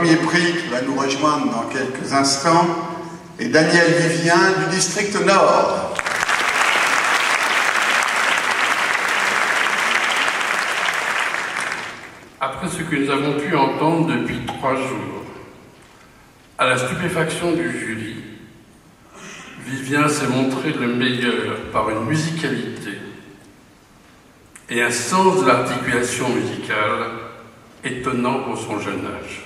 premier prix qui va nous rejoindre dans quelques instants est Daniel Vivien du district Nord. Après ce que nous avons pu entendre depuis 3 jours, à la stupéfaction du jury, Vivien s'est montré le meilleur par une musicalité et un sens de l'articulation musicale étonnant pour son jeune âge.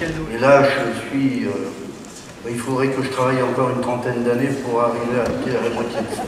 Et là, je suis... il faudrait que je travaille encore une trentaine d'années pour arriver à la moitié.